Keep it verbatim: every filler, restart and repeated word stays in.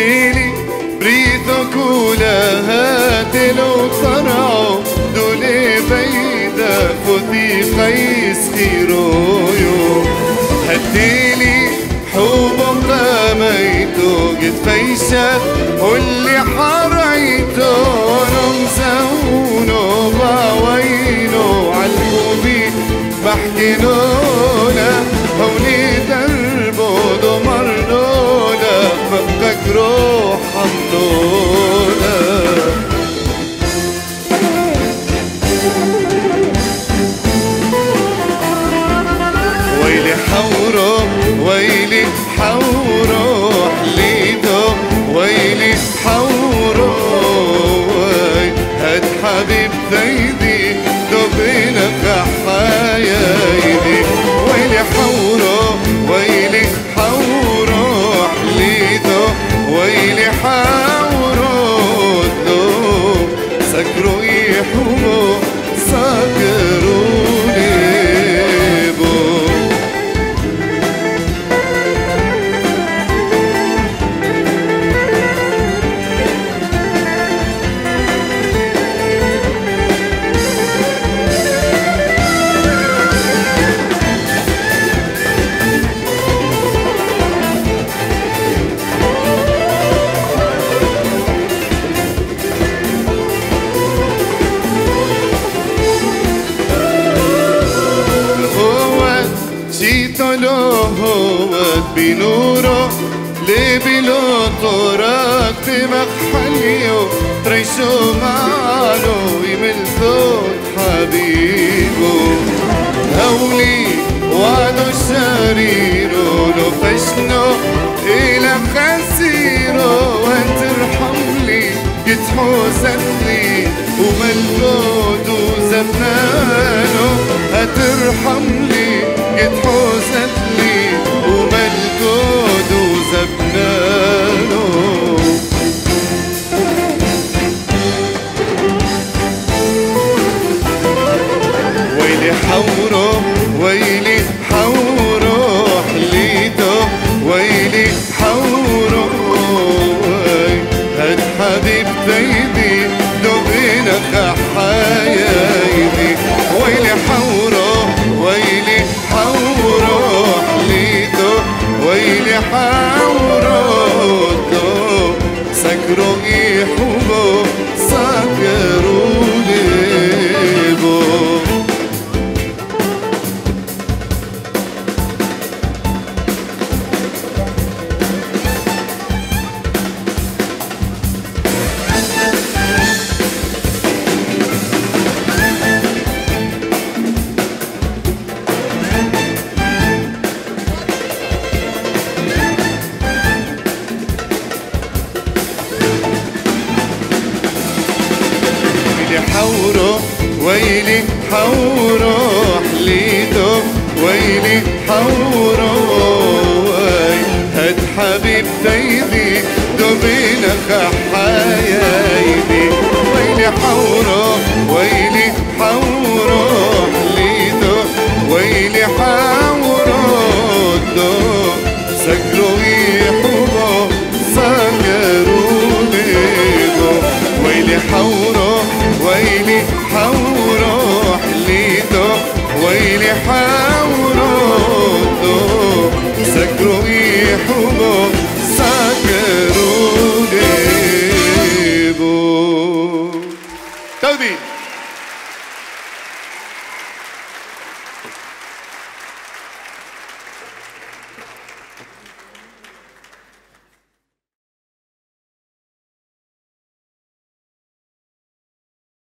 ديني بريثو كولا هاتلو صرعو دولي بيدا خذي قيس خيرويو هديني حوب قاميتو قد فيشت واللي حرعيتو نمزونو باوينو عالقوبي بحكينونا هولي دربو دمرنونا فقك روح حضنونا ويلي حورو ويلي حورو حليتو ويلي حورو هات حبيب زيدي دوبنا كحايايدي ويلي حورو ويلي حورو حليتو ويلي حورو دوب سكروا يحومو سكروا بنورو لبلو طرق بمحليو ريشو معلو يمل صوت حبيبو هولي وعدو شريرو لو فشنو إلى خسيرو وترحملي يتحوزني وملود وزفنانو هترحملي يتحوزني وملكود وزبنانه ويلي حوره ويلي حوره حليته ويلي حوره هات حبيب زيدي دوبنا كحايايدي ويلي حوره ويلي حوره ويلي حورتو سكروا يحبوا سكروا ليبو ويلي حورو حليتو ويلي حورو هات حبيب زيدي دوبنا كحايايدي ويلي حورو ويلي حورو حليتو ويلي حورو دوب سكروا يحبوا سكروا ليبو ويلي حورو ويلي حورو حليته ويلي حا